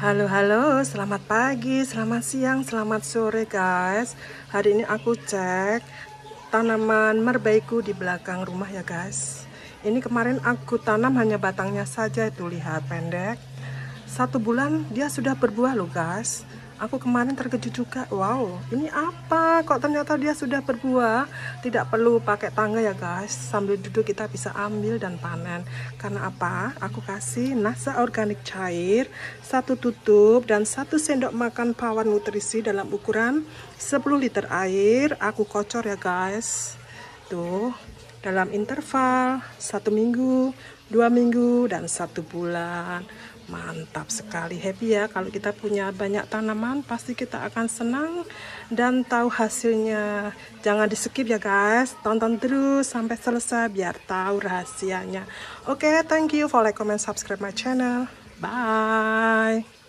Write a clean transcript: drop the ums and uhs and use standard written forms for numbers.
Halo, selamat pagi, selamat siang, selamat sore guys. Hari ini aku cek tanaman merbeiku di belakang rumah ya guys. Ini kemarin aku tanam hanya batangnya saja, itu lihat pendek. 1 bulan dia sudah berbuah loh guys. Aku kemarin terkejut juga, wow ini apa? Kok ternyata dia sudah berbuah. Tidak perlu pakai tangga ya guys. Sambil duduk kita bisa ambil dan panen. Karena apa? Aku kasih NASA organik cair 1 tutup dan 1 sendok makan PWR Nutrition dalam ukuran 10 liter air. Aku kocor ya guys. Tuh, dalam interval 1 minggu, 2 minggu, dan 1 bulan. Mantap sekali, happy ya. Kalau kita punya banyak tanaman pasti kita akan senang dan tahu hasilnya. Jangan di skip ya guys, tonton terus sampai selesai biar tahu rahasianya. Oke, thank you for like, comment, subscribe my channel. Bye.